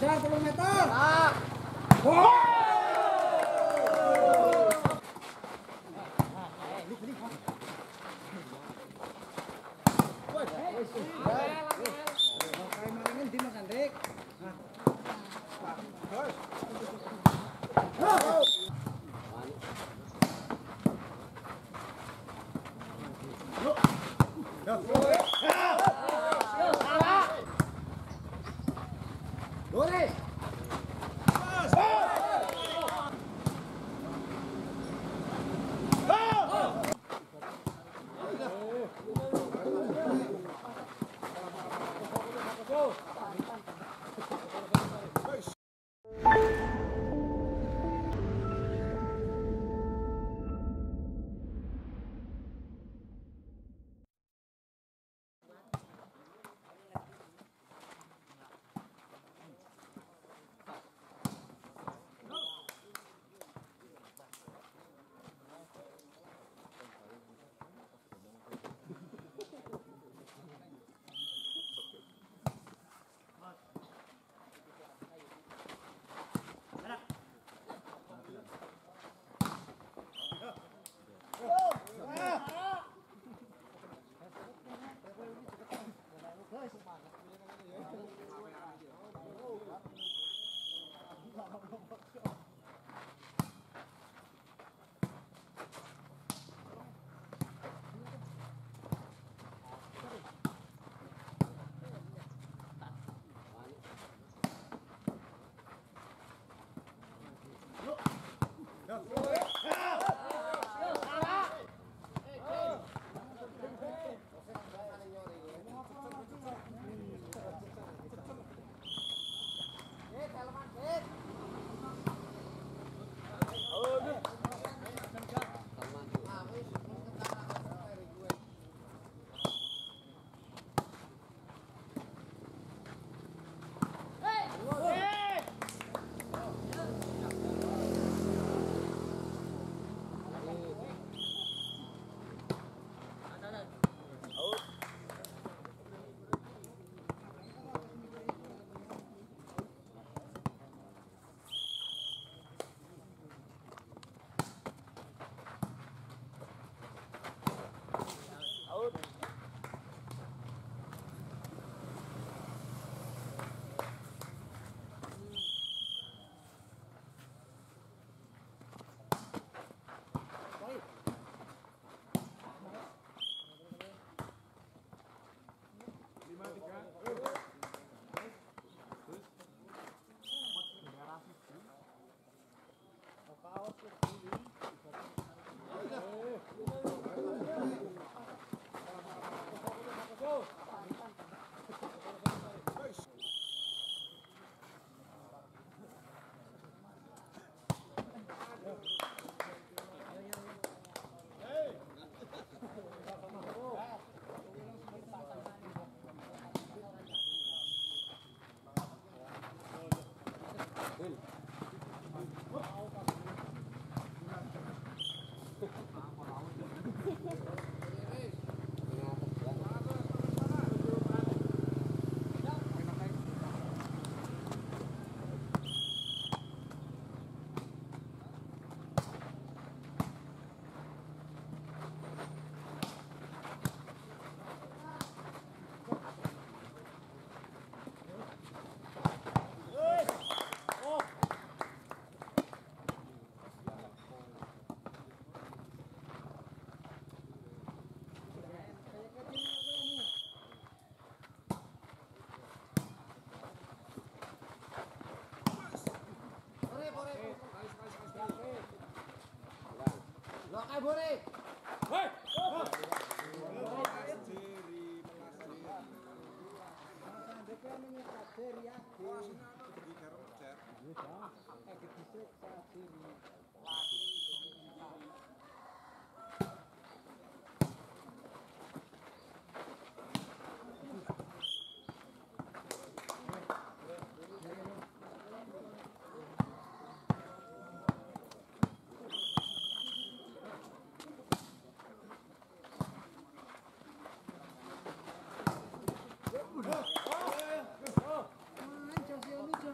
Jalan 10 meter. Wow. Boleh. Hei. Jangan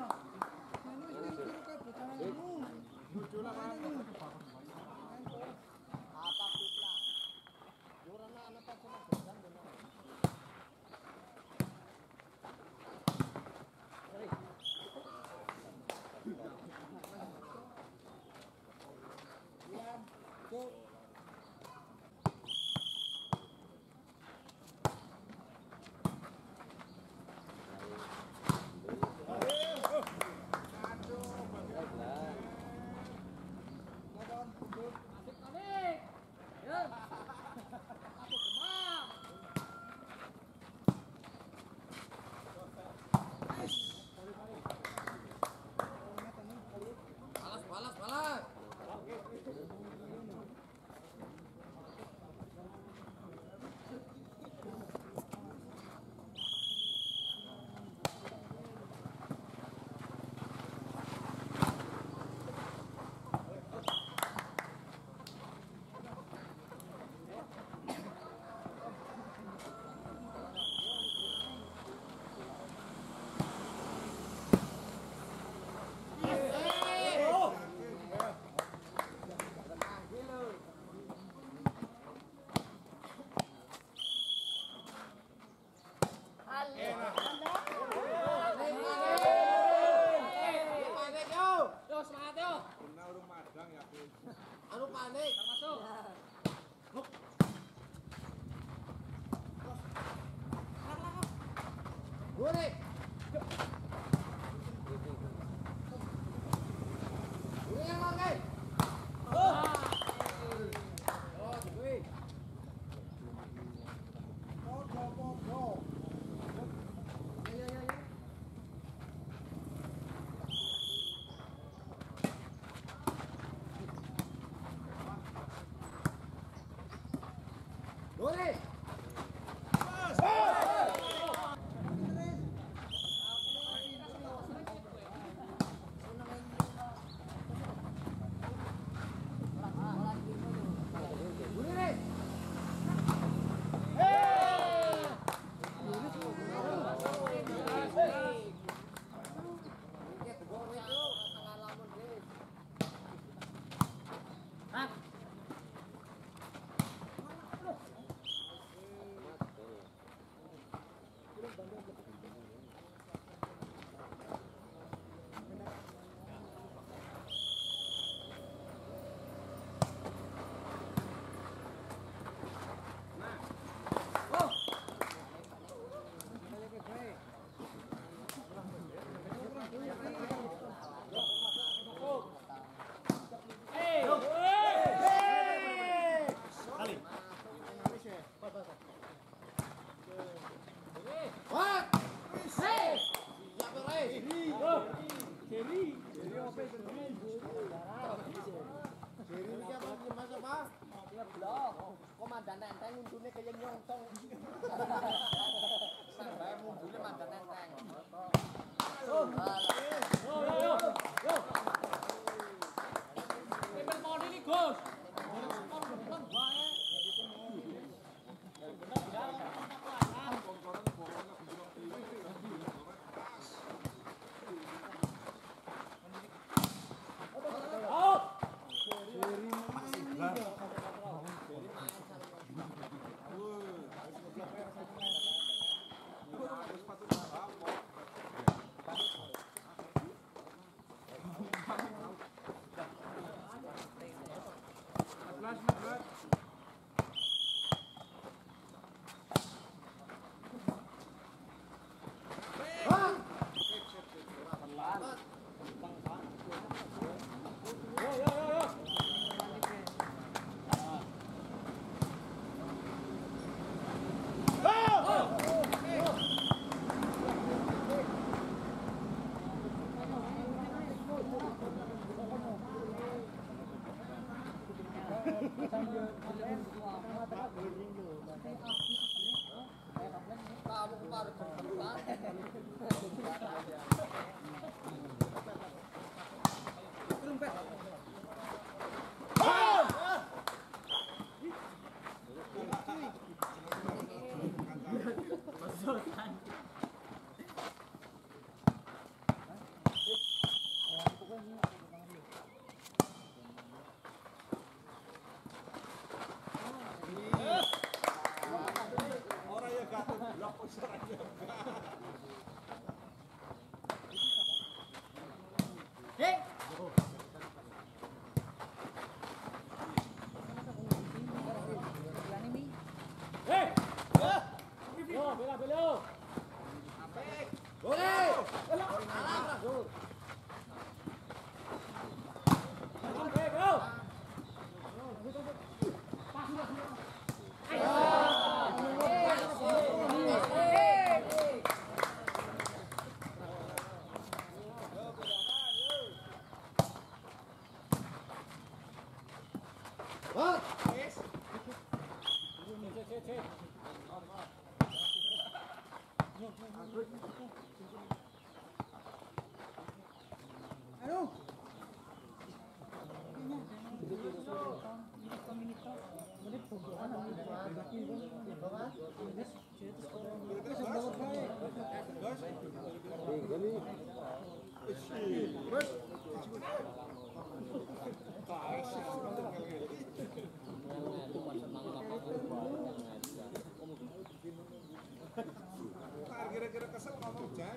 Kira-kira kesel ngomong Jan.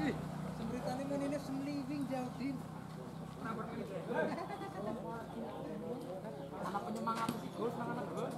Ih, semberitane menene semliving Jaudin. Kenapa kene? Anak penyemangat si Gus, anak Gus.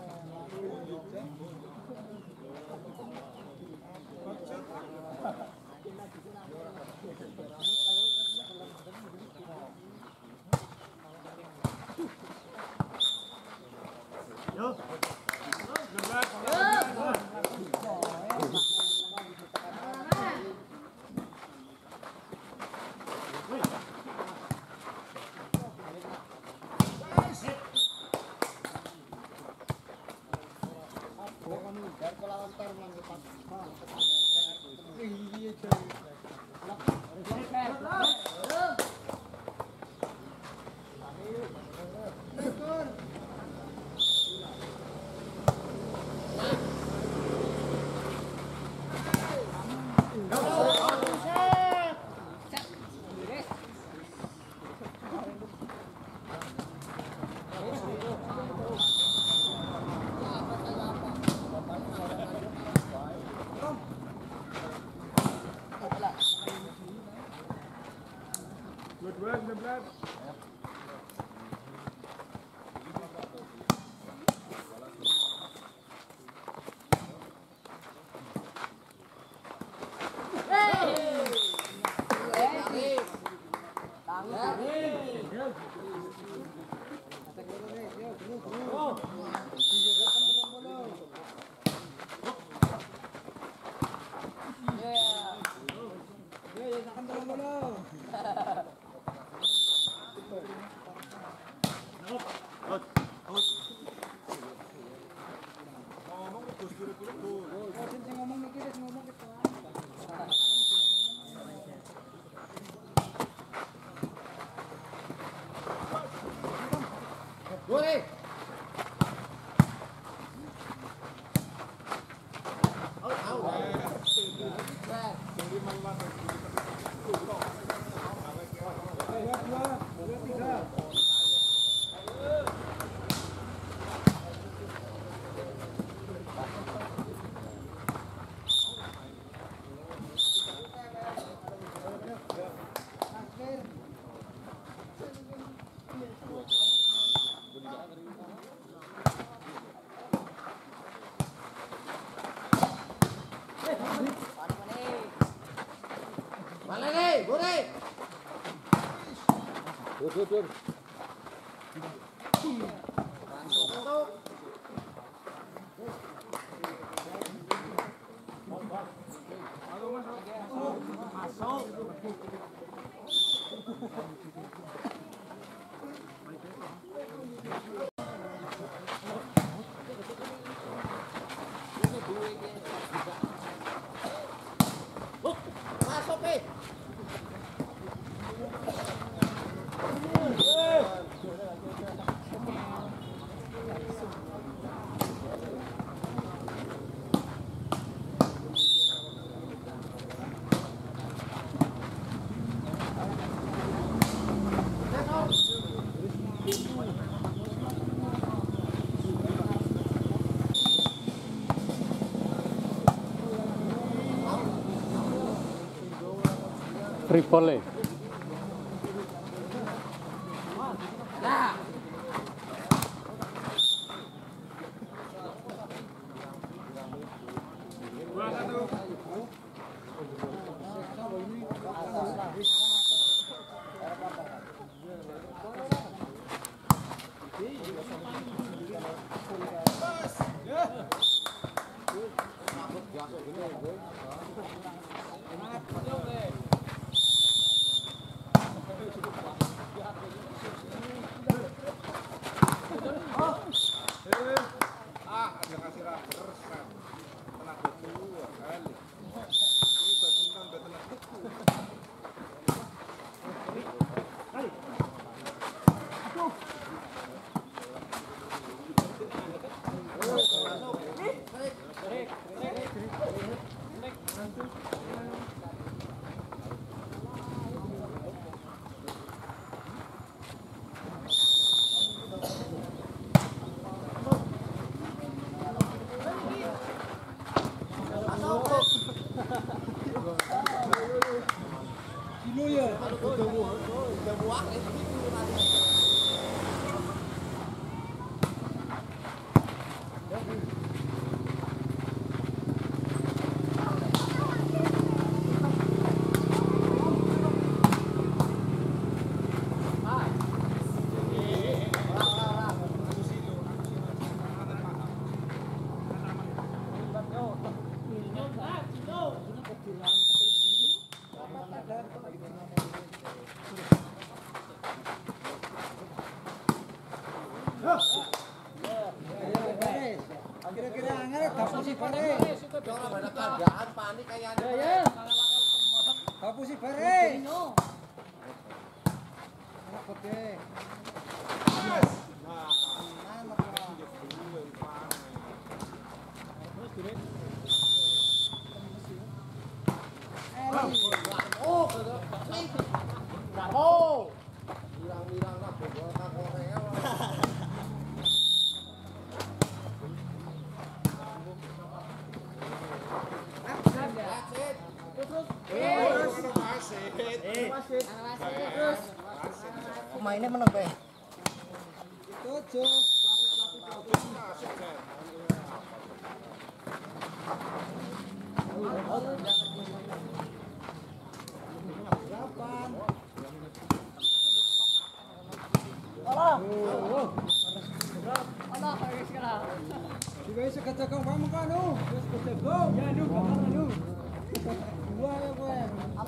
Good. Tripoli. Terima kasih. Mainnya menang Pak.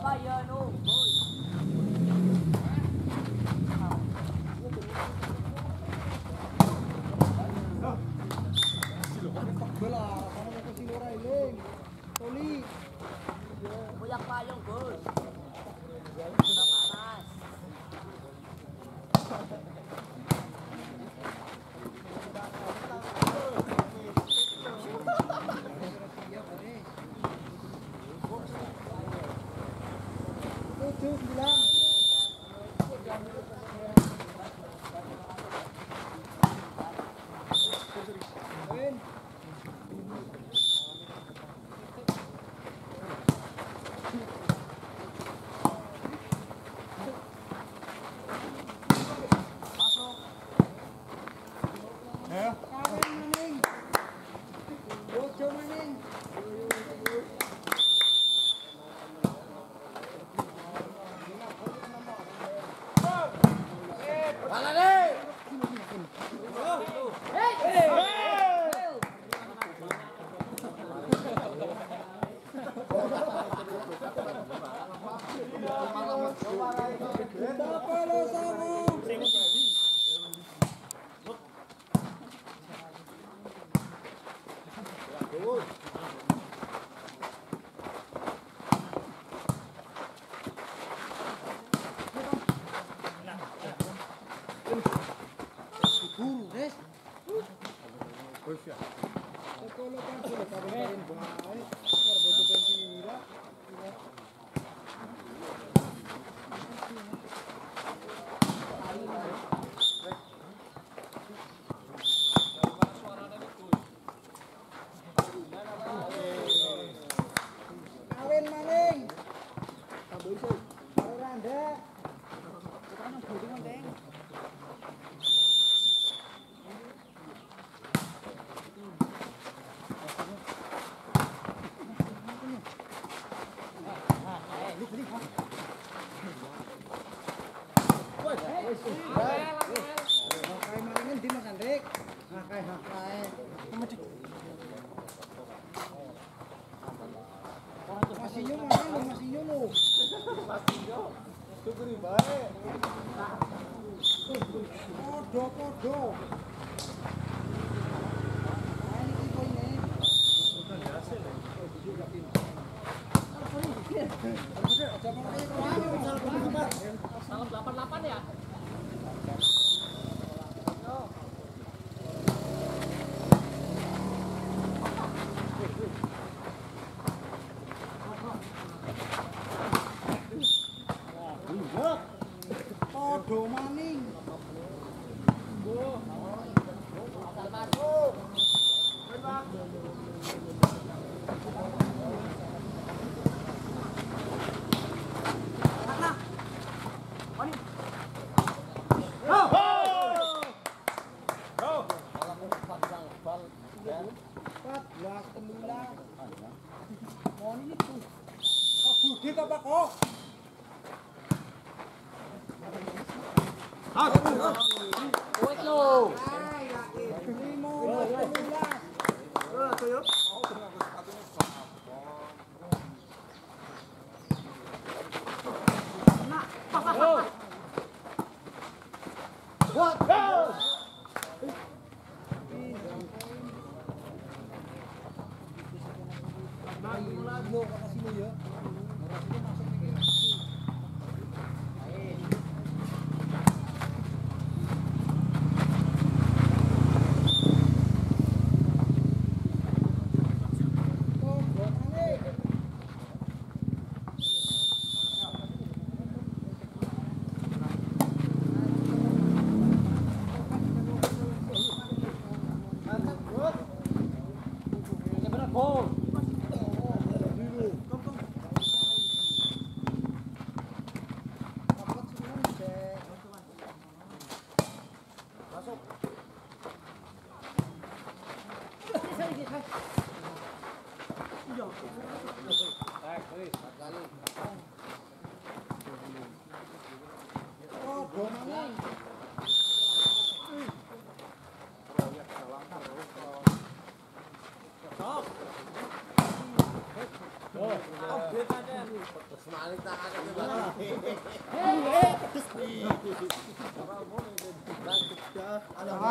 Apa ya nu? Go! masuk. Hãy subscribe cho kênh Ghiền Mì Gõ để không bỏ lỡ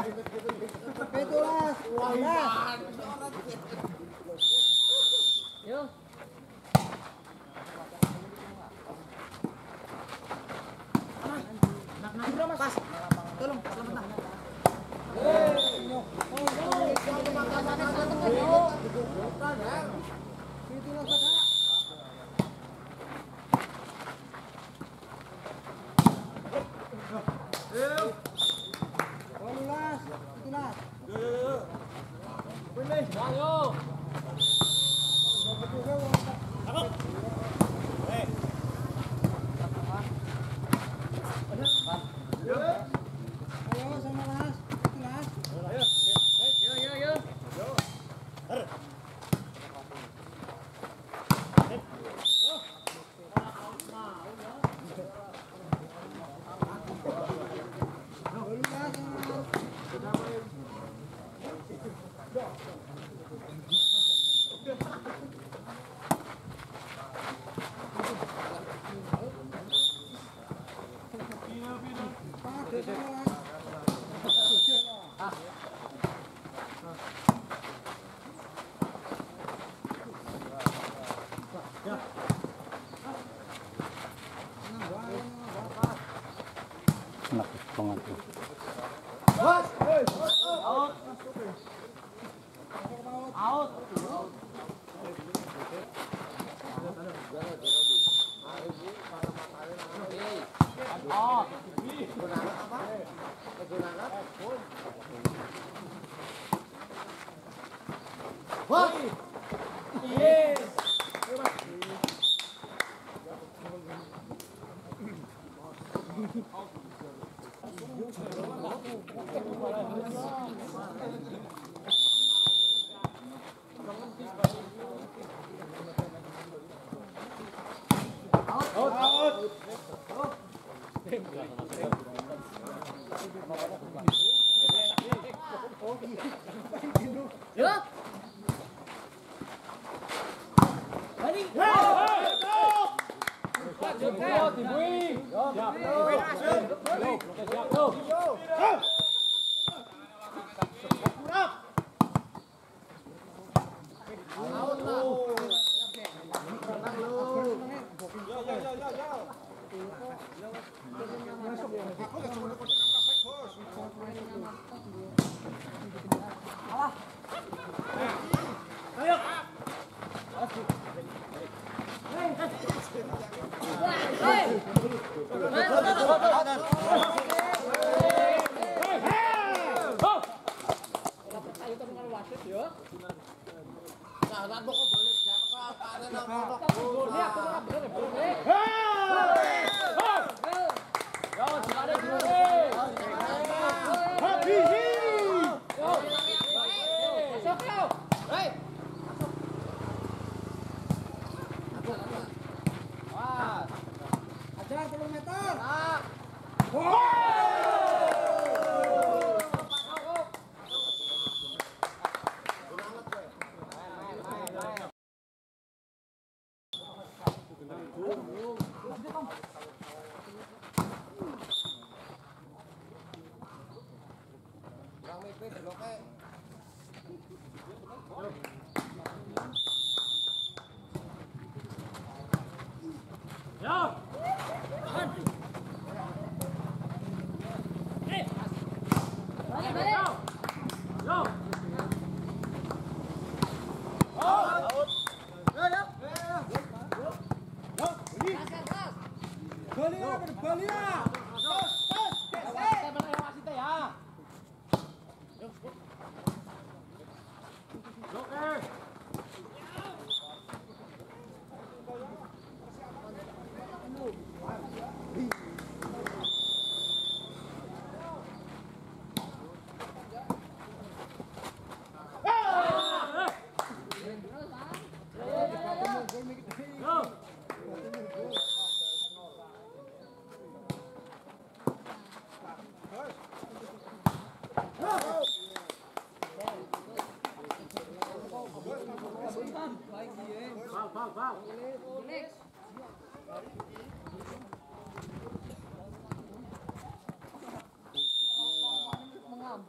Wow,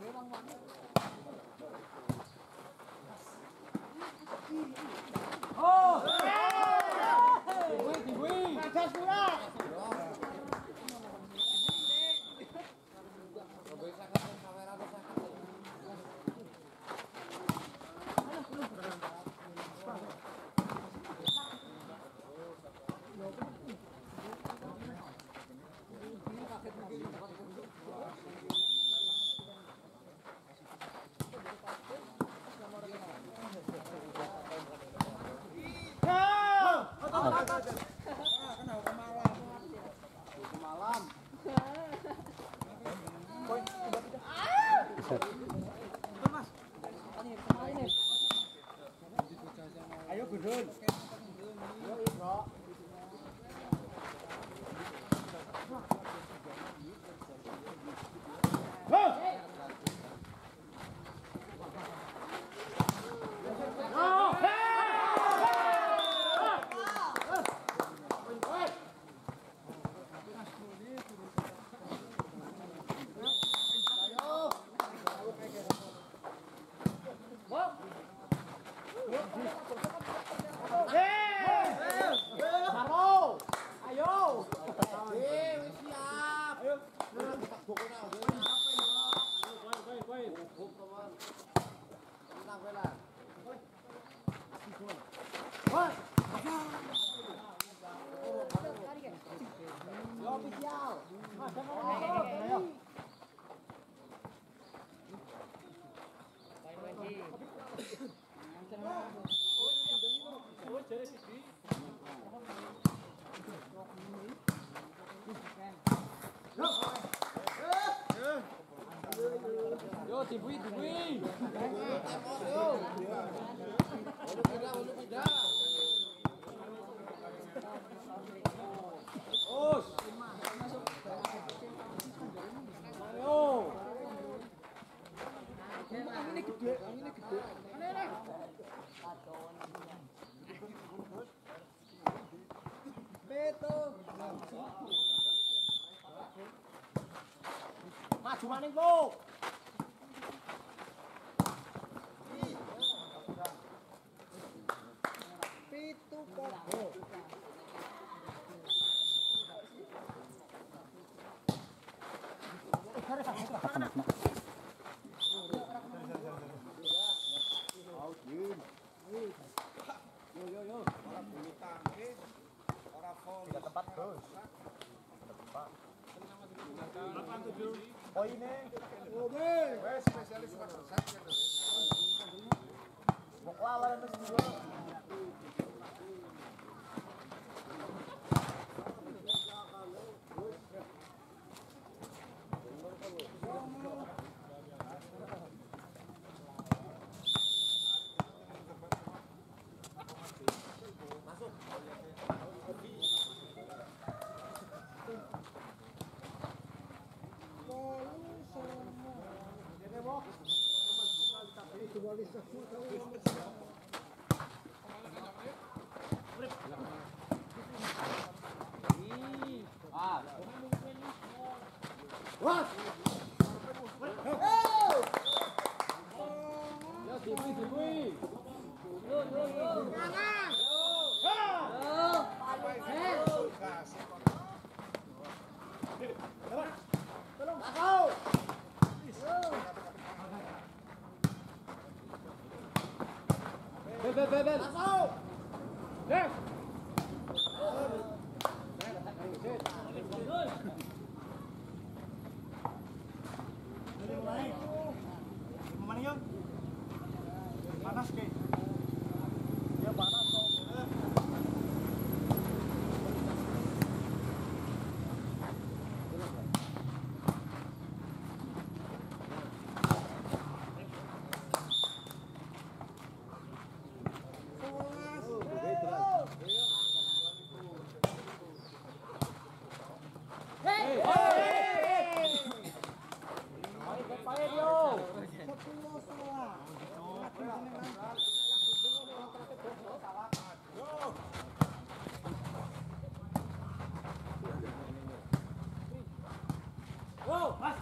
mas.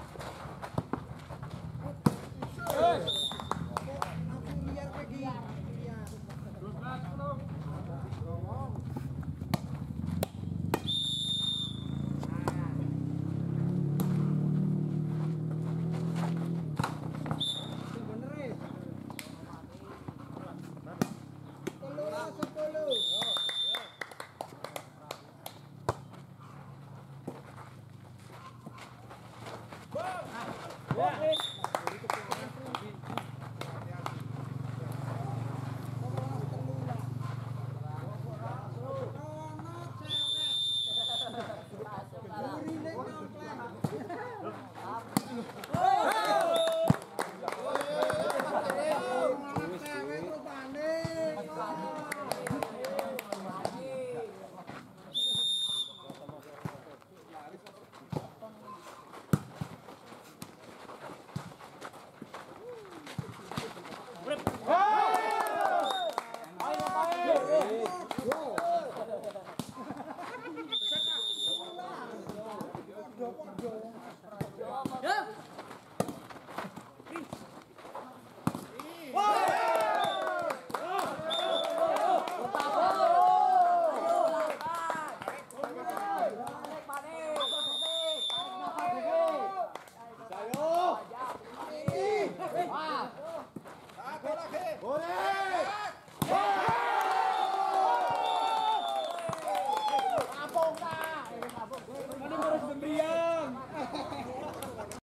Olé!